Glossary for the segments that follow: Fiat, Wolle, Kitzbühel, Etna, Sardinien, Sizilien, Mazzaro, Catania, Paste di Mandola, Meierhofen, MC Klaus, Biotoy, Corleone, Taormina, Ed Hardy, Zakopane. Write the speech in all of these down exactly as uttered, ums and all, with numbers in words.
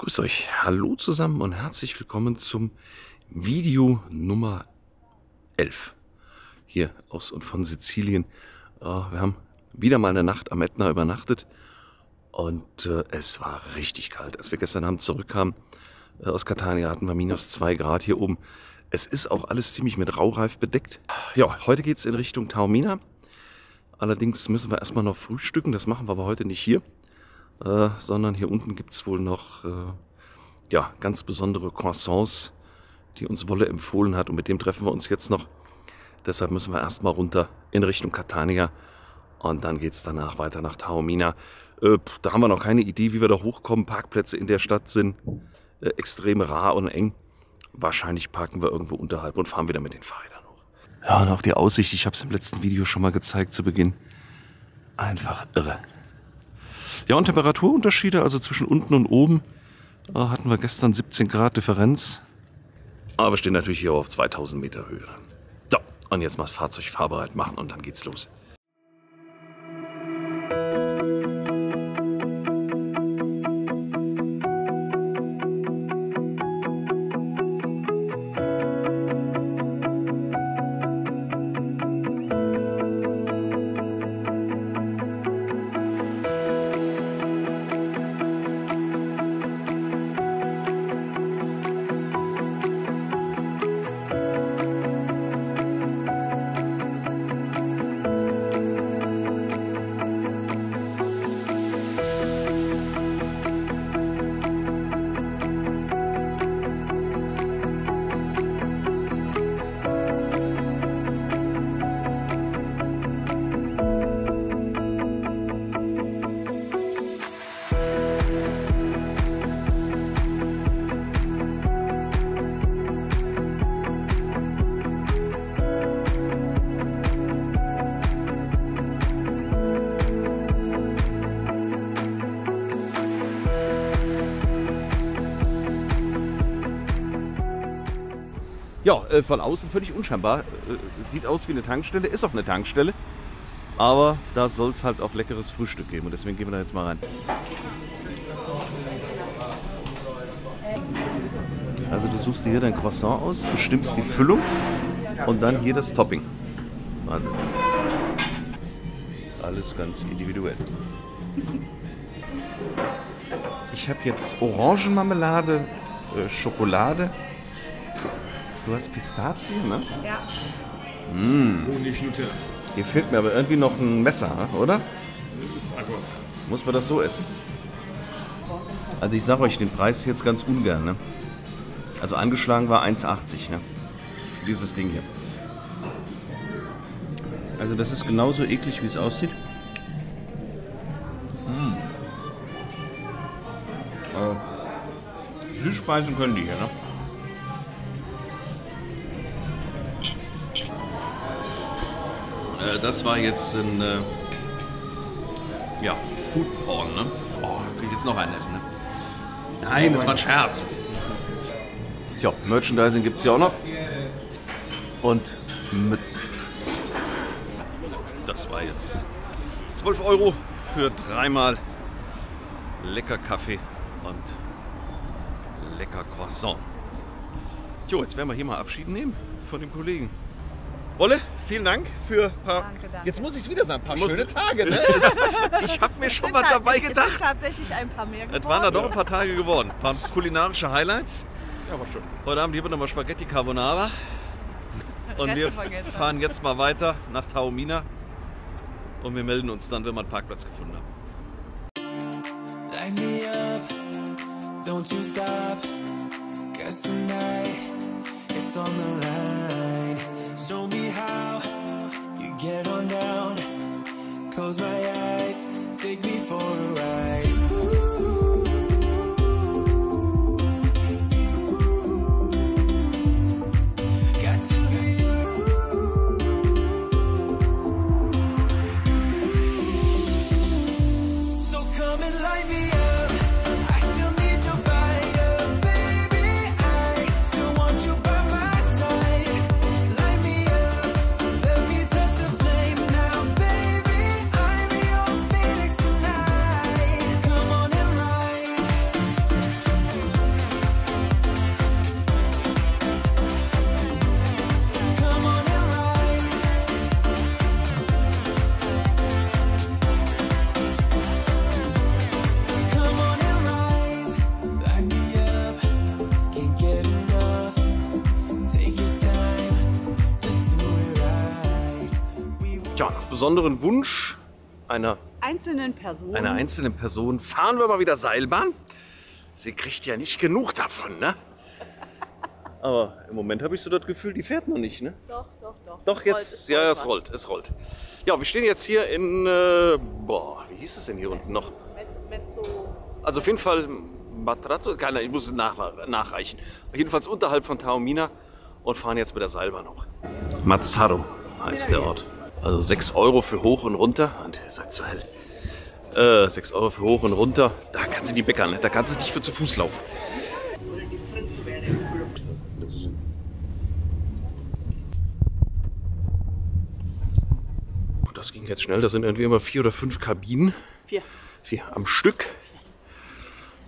Grüßt euch, hallo zusammen und herzlich willkommen zum Video Nummer elf hier aus und von Sizilien. Äh, wir haben wieder mal eine Nacht am Etna übernachtet und äh, es war richtig kalt. Als wir gestern Abend zurückkamen äh, aus Catania, hatten wir minus zwei Grad hier oben. Es ist auch alles ziemlich mit Raureif bedeckt. Ja, heute geht es in Richtung Taormina. Allerdings müssen wir erstmal noch frühstücken, das machen wir aber heute nicht hier. Äh, sondern hier unten gibt es wohl noch äh, ja, ganz besondere Croissants, die uns Wolle empfohlen hat. Und mit dem treffen wir uns jetzt noch. Deshalb müssen wir erstmal runter in Richtung Catania. Und dann geht es danach weiter nach Taormina. Äh, da haben wir noch keine Idee, wie wir da hochkommen. Parkplätze in der Stadt sind äh, extrem rar und eng. Wahrscheinlich parken wir irgendwo unterhalb und fahren wieder mit den Fahrrädern hoch. Ja, und auch die Aussicht, ich habe es im letzten Video schon mal gezeigt zu Beginn. Einfach irre. Ja, und Temperaturunterschiede, also zwischen unten und oben, äh, hatten wir gestern siebzehn Grad Differenz. Aber wir stehen natürlich hier auf zweitausend Meter Höhe. So, und jetzt mal das Fahrzeug fahrbereit machen und dann geht's los. Ja, von außen völlig unscheinbar. Sieht aus wie eine Tankstelle, ist auch eine Tankstelle. Aber da soll es halt auch leckeres Frühstück geben und deswegen gehen wir da jetzt mal rein. Also du suchst dir hier dein Croissant aus, bestimmst die Füllung und dann hier das Topping. Wahnsinn. Alles ganz individuell. Ich habe jetzt Orangenmarmelade, Schokolade. Du hast Pistazien, ne? Ja. Mmh. Honig, Nutella. Hier fehlt mir aber irgendwie noch ein Messer, oder? Das ist einfach. Muss man das so essen? Also ich sage euch den Preis jetzt ganz ungern, ne? Also angeschlagen war eins achtzig, ne? Für dieses Ding hier. Also das ist genauso eklig, wie es aussieht. Mmh. Äh, Süßspeisen können die hier, ne? Das war jetzt ein äh, ja, Foodporn, ne? Oh, kann ich jetzt noch einen essen, ne? Nein, das war ein Scherz. Tja, Merchandising gibt es hier auch noch. Und Mützen. Das war jetzt zwölf Euro für dreimal lecker Kaffee und lecker Croissant. Jo, jetzt werden wir hier mal Abschied nehmen von dem Kollegen. Wolle, vielen Dank für ein paar. Danke, danke. Jetzt muss ich es wieder sagen, ein paar muss, schöne Tage. Ne? Ich habe mir schon was halt, dabei gedacht. Es sind tatsächlich ein paar mehr geworden. Es waren da doch ein paar Tage geworden. Ein paar kulinarische Highlights. Ja, war schön. Heute Abend hier nochmal Spaghetti Carbonara. Und wir fahren jetzt mal weiter nach Taormina. Und wir melden uns dann, wenn wir einen Parkplatz gefunden haben. Light me up, don't you stop, 'cause tonight it's on the line. Show me how you get on down. Close my eyes, take me for a ride. besonderen Wunsch einer einzelnen Person. Einer einzelnen Person fahren wir mal wieder Seilbahn. Sie kriegt ja nicht genug davon, ne? Aber im Moment habe ich so das Gefühl, die fährt noch nicht, ne? Doch, doch, doch. Doch, jetzt, rollt, es ja, rollt, es rollt, es rollt. Ja, wir stehen jetzt hier in, äh, boah, wie hieß es denn hier unten noch? Mezzo. Also auf jeden Fall, Matrazzo, keiner, ich muss es nach, nachreichen. Jedenfalls unterhalb von Taormina und fahren jetzt mit der Seilbahn hoch. Mazzaro heißt der Ort. Also sechs Euro für hoch und runter. Und ihr seid zu hell. Äh, sechs Euro für hoch und runter. Da kannst du die Bäcker, ne? Da kannst du nicht für zu Fuß laufen. Das ging jetzt schnell. Das sind irgendwie immer vier oder fünf Kabinen. Vier. Vier am Stück.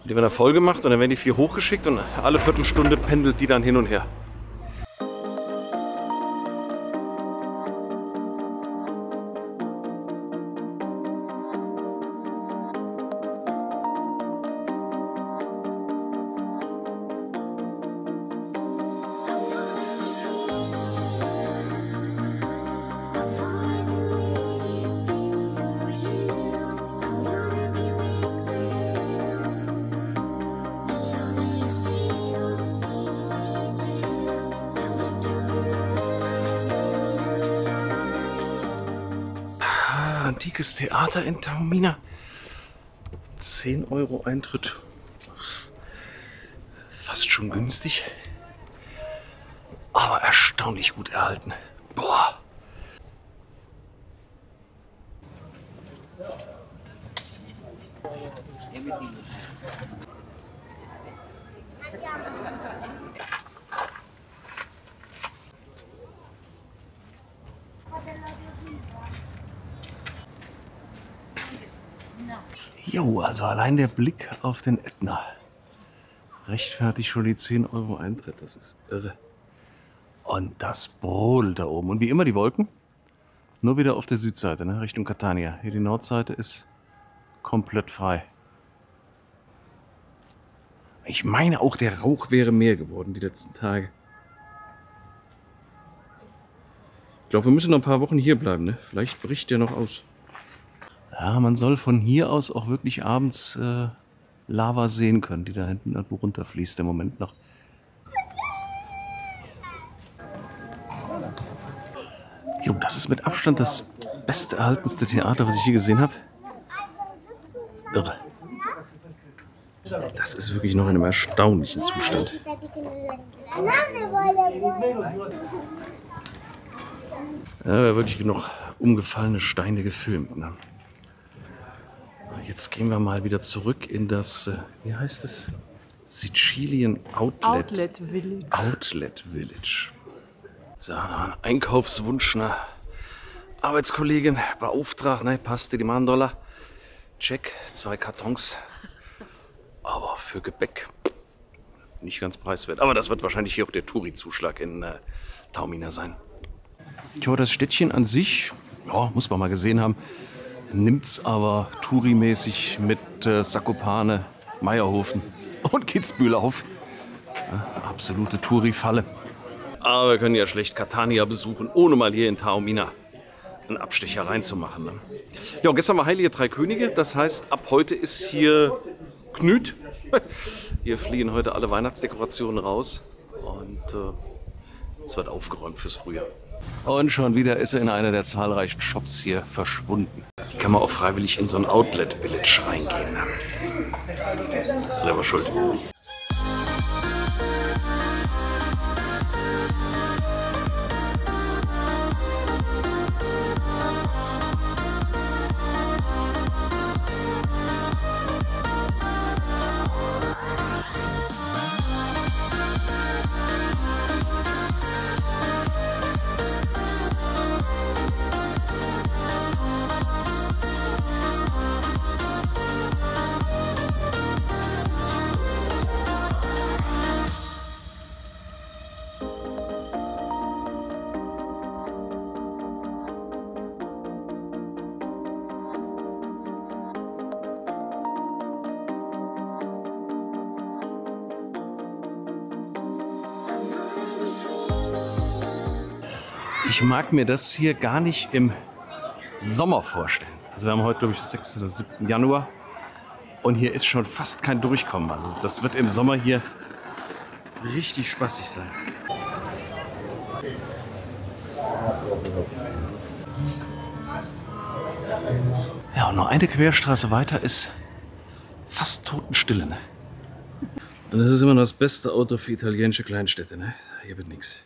Die werden dann voll gemacht und dann werden die vier hochgeschickt und alle Viertelstunde pendelt die dann hin und her. Antikes Theater in Taormina. zehn Euro Eintritt. Fast schon günstig. Aber erstaunlich gut erhalten. Boah. Jo, also allein der Blick auf den Etna rechtfertigt schon die zehn Euro Eintritt, das ist irre. Und das brodelt da oben. Und wie immer die Wolken, nur wieder auf der Südseite, ne? Richtung Catania. Hier die Nordseite ist komplett frei. Ich meine auch, der Rauch wäre mehr geworden die letzten Tage. Ich glaube, wir müssen noch ein paar Wochen hier bleiben, ne? Vielleicht bricht der noch aus. Ja, man soll von hier aus auch wirklich abends äh, Lava sehen können, die da hinten irgendwo runterfließt im Moment noch. Jo, das ist mit Abstand das besterhaltenste Theater, was ich je gesehen habe. Irre. Das ist wirklich noch in einem erstaunlichen Zustand. Ja, wirklich genug umgefallene Steine gefilmt, ne? Jetzt gehen wir mal wieder zurück in das, wie heißt es? Sizilien Outlet. Outlet Village. Outlet Village. So, ein Einkaufswunsch, ne? Arbeitskollegin, beauftragt, ne? Paste di Mandola. Check, zwei Kartons. Aber für Gebäck nicht ganz preiswert. Aber das wird wahrscheinlich hier auch der Touri-Zuschlag in äh, Taormina sein. Tja, das Städtchen an sich, ja, muss man mal gesehen haben. Nimmt's aber tourimäßig mit äh, Zakopane, Meierhofen und Kitzbühel auf. Ja, absolute Touri-Falle. Aber wir können ja schlecht Catania besuchen, ohne mal hier in Taormina einen Abstecher reinzumachen. Ne? Ja, gestern war Heilige Drei Könige. Das heißt, ab heute ist hier Knüt. Hier fliehen heute alle Weihnachtsdekorationen raus. Und äh, es wird aufgeräumt fürs Frühjahr. Und schon wieder ist er in einer der zahlreichen Shops hier verschwunden. Hier kann man auch freiwillig in so ein Outlet Village reingehen. Selber schuld. Ich mag mir das hier gar nicht im Sommer vorstellen. Also wir haben heute, glaube ich, den sechsten oder siebten Januar und hier ist schon fast kein Durchkommen. Also das wird im Sommer hier richtig spaßig sein. Ja, und noch eine Querstraße weiter ist fast Totenstille. Ne? Und das ist immer noch das beste Auto für italienische Kleinstädte. Ne? Hier wird nichts.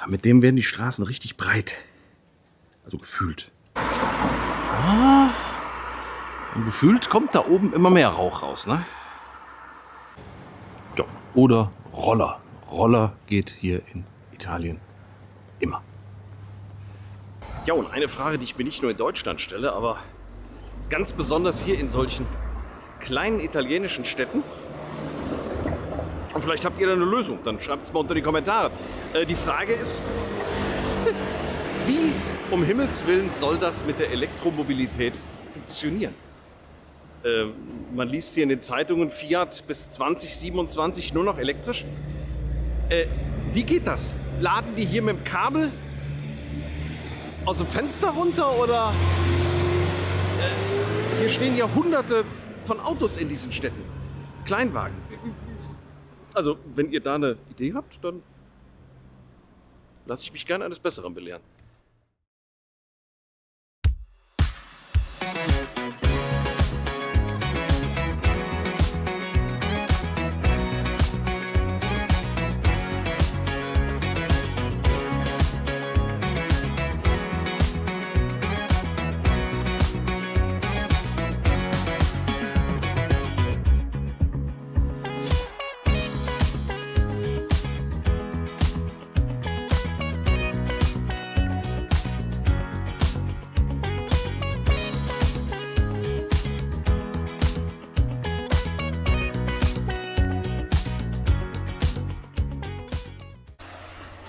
Ja, mit dem werden die Straßen richtig breit. Also gefühlt. Ah, und gefühlt kommt da oben immer mehr Rauch raus. Ne? Ja, oder Roller. Roller geht hier in Italien immer. Ja, und eine Frage, die ich mir nicht nur in Deutschland stelle, aber ganz besonders hier in solchen kleinen italienischen Städten. Und vielleicht habt ihr da eine Lösung, dann schreibt es mal unter die Kommentare. Äh, die Frage ist, wie um Himmels Willen soll das mit der Elektromobilität funktionieren? Äh, man liest hier in den Zeitungen, Fiat bis zwanzig siebenundzwanzig nur noch elektrisch. Äh, wie geht das? Laden die hier mit dem Kabel aus dem Fenster runter oder? Äh, hier stehen ja hunderte von Autos in diesen Städten. Kleinwagen. Also, wenn ihr da eine Idee habt, dann lasse ich mich gerne eines Besseren belehren.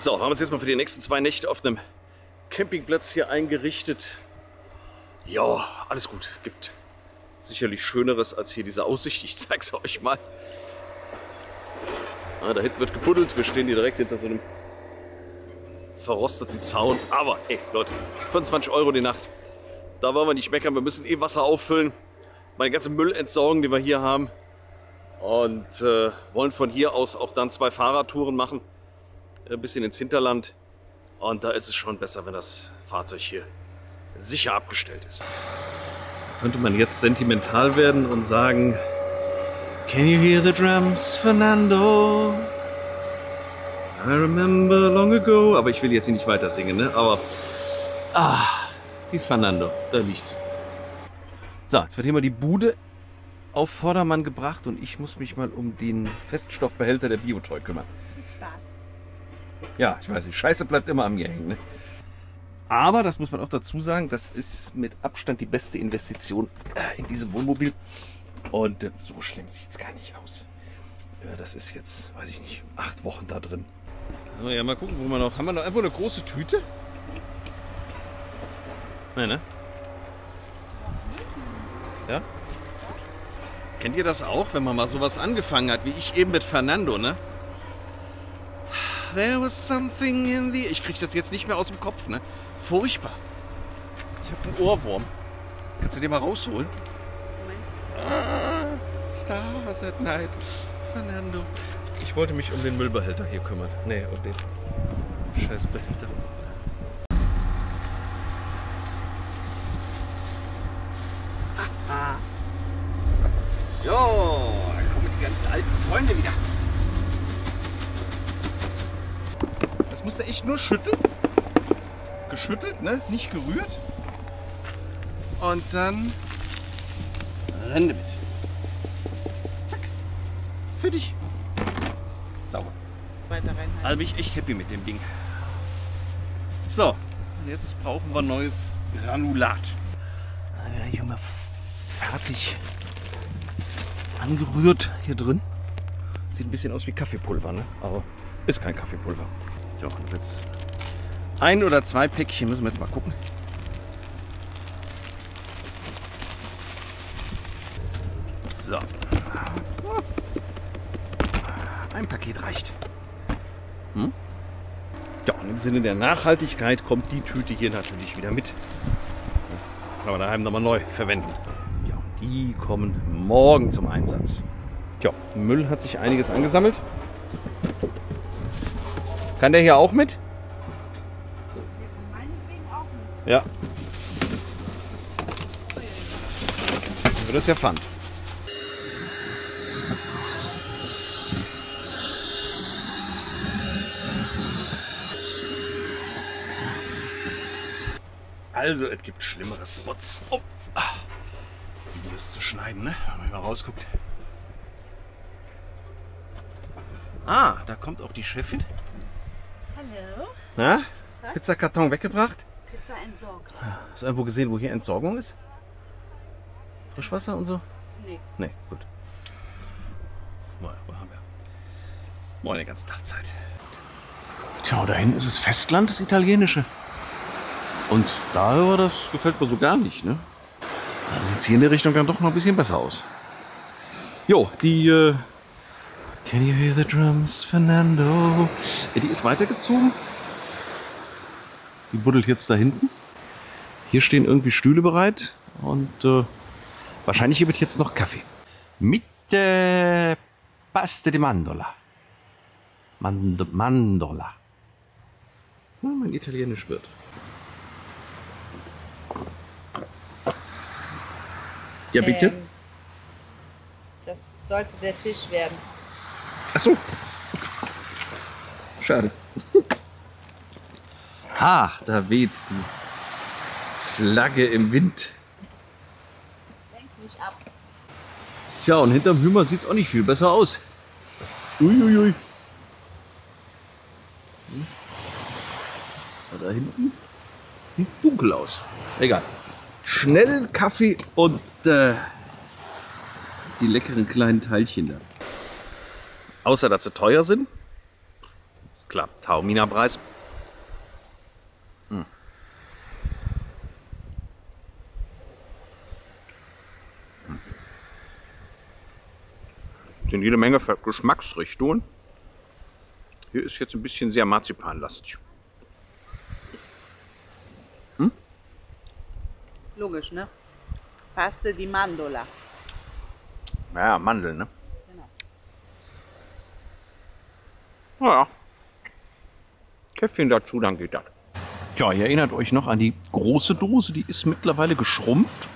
So, haben wir uns jetzt mal für die nächsten zwei Nächte auf einem Campingplatz hier eingerichtet. Ja, alles gut. Gibt sicherlich Schöneres als hier diese Aussicht. Ich zeig's euch mal. Ah, da hinten wird gebuddelt. Wir stehen hier direkt hinter so einem verrosteten Zaun. Aber, hey Leute, fünfundzwanzig Euro die Nacht. Da wollen wir nicht meckern. Wir müssen eh Wasser auffüllen. Meine ganze Müllentsorgung, die wir hier haben. Und äh, wollen von hier aus auch dann zwei Fahrradtouren machen. Ein bisschen ins Hinterland und da ist es schon besser, wenn das Fahrzeug hier sicher abgestellt ist. Könnte man jetzt sentimental werden und sagen, Can you hear the drums, Fernando? I remember long ago. Aber ich will jetzt hier nicht weiter singen, ne? Aber, ah, die Fernando, da liegt sie. So, jetzt wird hier mal die Bude auf Vordermann gebracht und ich muss mich mal um den Feststoffbehälter der Biotoy kümmern. Mit Spaß. Ja, ich weiß nicht, Scheiße bleibt immer am mir hängen. Ne? Aber, das muss man auch dazu sagen, das ist mit Abstand die beste Investition in diesem Wohnmobil. Und äh, so schlimm sieht es gar nicht aus. Ja, das ist jetzt, weiß ich nicht, acht Wochen da drin. So, ja, mal gucken, wo wir noch... Haben wir noch irgendwo eine große Tüte? Nein, ne? Ja? Kennt ihr das auch, wenn man mal sowas angefangen hat, wie ich eben mit Fernando, ne? There was something in the... Ich krieg das jetzt nicht mehr aus dem Kopf, ne? Furchtbar. Ich hab einen Ohrwurm. Kannst du den mal rausholen? Ah, Stars at night. Fernando. Ich wollte mich um den Müllbehälter hier kümmern. Nee, um den Scheißbehälter. Haha. Jo, da kommen die ganzen alten Freunde wieder. Das musste echt nur schütteln. Geschüttelt, ne? Nicht gerührt. Und dann rennen damit. Zack. Für dich. Sauber. Weiter rein. Also bin ich echt happy mit dem Ding. So, jetzt brauchen wir neues Granulat. Hier haben wir fertig angerührt hier drin. Sieht ein bisschen aus wie Kaffeepulver, ne? Aber ist kein Kaffeepulver. Ja, jetzt ein oder zwei Päckchen müssen wir jetzt mal gucken. So. Ein Paket reicht. Hm? Ja, und im Sinne der Nachhaltigkeit kommt die Tüte hier natürlich wieder mit. kann man daheim nochmal neu verwenden. Ja, die kommen morgen zum Einsatz. Tja, Müll hat sich einiges angesammelt. Kann der hier auch mit? Ja. Dann wird das ja fun. Also, es gibt schlimmere Spots, um oh. Videos zu schneiden, ne? Wenn man mal rausguckt. Ah, da kommt auch die Chefin. Hallo. Na? Was? Pizzakarton weggebracht? Pizza entsorgt. Hast du irgendwo gesehen, wo hier Entsorgung ist? Frischwasser und so? Nee. Nee, gut. Moin, wo haben wir? Moin, den ganzen Tag Zeit. Genau, da hinten ist es Festland, das Italienische. Und da, das gefällt mir so gar nicht, ne? Da sieht es hier in der Richtung dann doch noch ein bisschen besser aus. Jo, die, äh, Can you hear the drums, Fernando? Die ist weitergezogen. Die buddelt jetzt da hinten. Hier stehen irgendwie Stühle bereit. Und, äh, wahrscheinlich gibt es jetzt noch Kaffee. Mit, äh, Paste di Mandola. Mand Mandola. Ja, mein Italienisch wird. Ja, bitte? Ähm, das sollte der Tisch werden. Ach so. Schade. Ha, da weht die Flagge im Wind. Lenk mich ab. Tja, und hinterm Hümer sieht es auch nicht viel besser aus. Uiuiui. Da hinten sieht es dunkel aus. Egal. Schnell Kaffee und äh, die leckeren kleinen Teilchen da. Außer, dass sie teuer sind. Klar, Taormina-Preis. Hm. Hm. Sind jede Menge Geschmacksrichtungen. Hier ist jetzt ein bisschen sehr marzipanlastig. Logisch, ne? Paste di Mandola. Ja, Mandeln, ne? Genau. Naja. Käffchen dazu, dann geht das. Tja, ihr erinnert euch noch an die große Dose, die ist mittlerweile geschrumpft.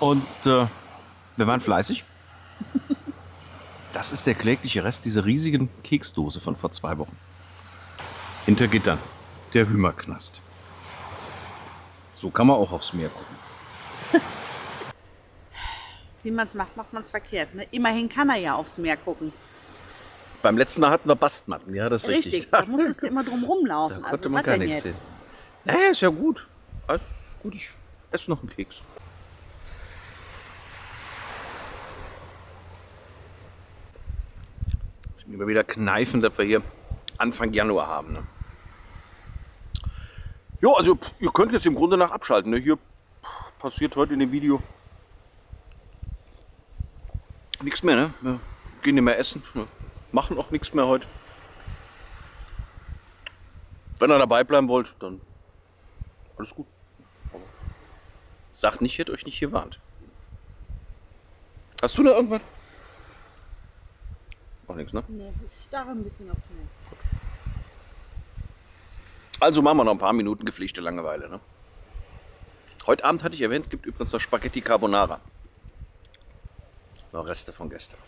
Und äh, wir waren fleißig. Das ist der klägliche Rest dieser riesigen Keksdose von vor zwei Wochen. Hinter Gittern, der Hümerknast. So kann man auch aufs Meer gucken. Wie man es macht, macht man es verkehrt. Ne? Immerhin kann er ja aufs Meer gucken. Beim letzten Mal hatten wir Bastmatten, ja, das ist richtig. Richtig, da musstest du immer drum rumlaufen. Da konnte also, man gar nichts sehen. Naja, ist ja gut. Also, gut, ich esse noch einen Keks. Ich muss immer wieder kneifen, dass wir hier Anfang Januar haben. Ne? Ja, also ihr könnt jetzt im Grunde nach abschalten. Ne? Hier passiert heute in dem Video nichts mehr. Ne? Wir gehen nicht mehr essen, ne? Machen auch nichts mehr heute. Wenn ihr dabei bleiben wollt, dann alles gut. Aber sagt nicht, ich hätte euch nicht gewarnt. Hast du da irgendwas? Auch nichts, ne? Ne, ich starre ein bisschen aufs Meer. Gut. Also machen wir noch ein paar Minuten gepflegte Langeweile. Ne? Heute Abend hatte ich erwähnt, gibt übrigens noch Spaghetti Carbonara. Noch Reste von gestern.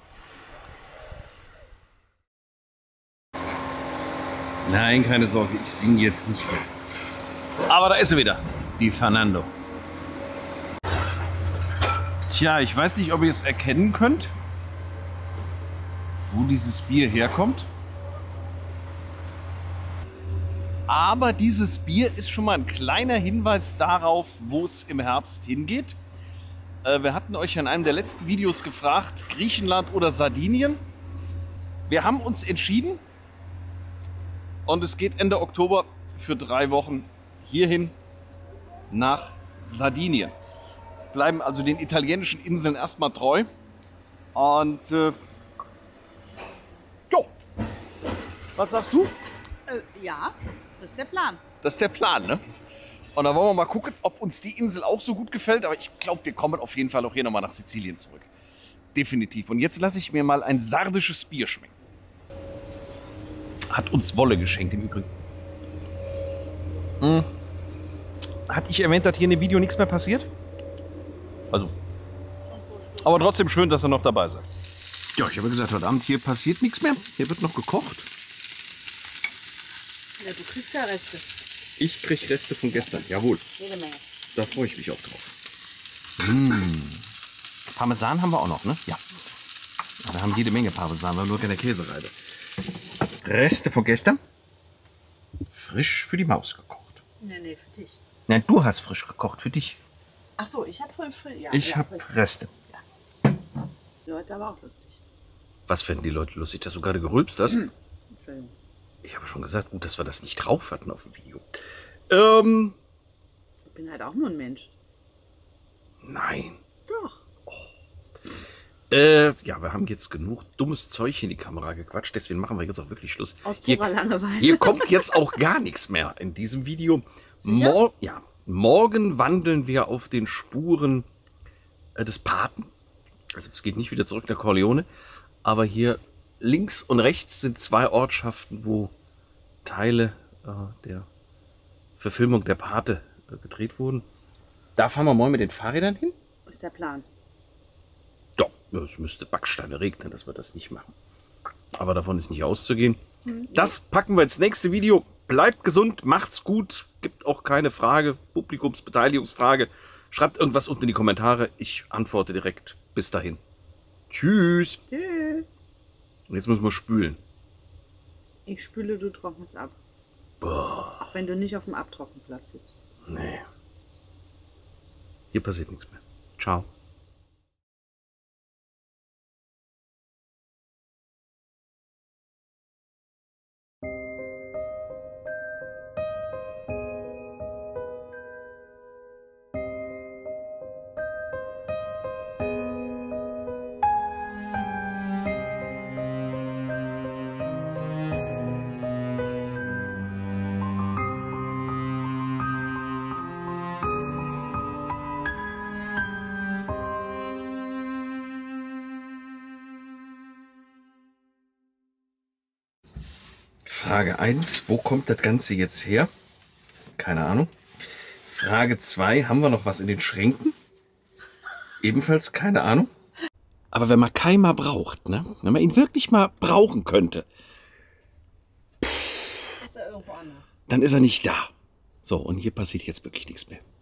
Nein, keine Sorge, ich singe jetzt nicht mehr. Aber da ist sie wieder, die Fernando. Tja, ich weiß nicht, ob ihr es erkennen könnt, wo dieses Bier herkommt. Aber dieses Bier ist schon mal ein kleiner Hinweis darauf, wo es im Herbst hingeht. Äh, wir hatten euch in einem der letzten Videos gefragt, Griechenland oder Sardinien. Wir haben uns entschieden und es geht Ende Oktober für drei Wochen hierhin nach Sardinien. Bleiben also den italienischen Inseln erstmal treu und äh, jo, was sagst du? Äh, ja. Das ist der Plan. Das ist der Plan, ne? Und da wollen wir mal gucken, ob uns die Insel auch so gut gefällt. Aber ich glaube, wir kommen auf jeden Fall auch hier nochmal nach Sizilien zurück. Definitiv. Und jetzt lasse ich mir mal ein sardisches Bier schmecken. Hat uns Wolle geschenkt im Übrigen. Hm. Hatte ich erwähnt, dass hier in dem Video nichts mehr passiert? Also. Aber trotzdem schön, dass ihr noch dabei seid. Ja, ich habe gesagt, heute Abend hier passiert nichts mehr. Hier wird noch gekocht. Ja, du kriegst ja Reste. Ich krieg Reste von gestern, jawohl. Jede Menge. Da freue ich mich auch drauf. Mmh. Parmesan haben wir auch noch, ne? Ja. Wir haben jede Menge Parmesan, wir haben nur keine Käsereibe. Reste von gestern. Frisch für die Maus gekocht. Nee, nee, für dich. Nein, du hast frisch gekocht, für dich. Ach so, ich habe voll frisch. Ja, ich ja, habe Reste. Ja. Die Leute aber auch lustig. Was fänden die Leute lustig, dass du gerade gerülpst hast? Hm. Entschuldigung. Ich habe schon gesagt, gut, dass wir das nicht drauf hatten auf dem Video. Ähm. Ich bin halt auch nur ein Mensch. Nein. Doch. Oh. Äh, ja, wir haben jetzt genug dummes Zeug in die Kamera gequatscht, deswegen machen wir jetzt auch wirklich Schluss. Aus purer Langeweile. Hier kommt jetzt auch gar nichts mehr in diesem Video. Mor ja, morgen wandeln wir auf den Spuren äh, des Paten. Also es geht nicht wieder zurück nach Corleone, aber hier... Links und rechts sind zwei Ortschaften, wo Teile äh, der Verfilmung der Pate äh, gedreht wurden. Da fahren wir morgen mit den Fahrrädern hin? Ist der Plan. Doch, es müsste Backsteine regnen, dass wir das nicht machen. Aber davon ist nicht auszugehen. Mhm. Das packen wir ins nächste Video. Bleibt gesund, macht's gut. Gibt auch keine Frage, Publikumsbeteiligungsfrage. Schreibt irgendwas unten in die Kommentare. Ich antworte direkt. Bis dahin. Tschüss. Tschüss. Und jetzt müssen wir spülen. Ich spüle, du trocknest ab. Boah. Auch wenn du nicht auf dem Abtrockenplatz sitzt. Nee. Hier passiert nichts mehr. Ciao. Frage eins, wo kommt das Ganze jetzt her? Keine Ahnung. Frage zwei, haben wir noch was in den Schränken? Ebenfalls keine Ahnung. Aber wenn man Kai mal braucht, ne? Wenn man ihn wirklich mal brauchen könnte, ist er irgendwo anders. Dann ist er nicht da. So, und hier passiert jetzt wirklich nichts mehr.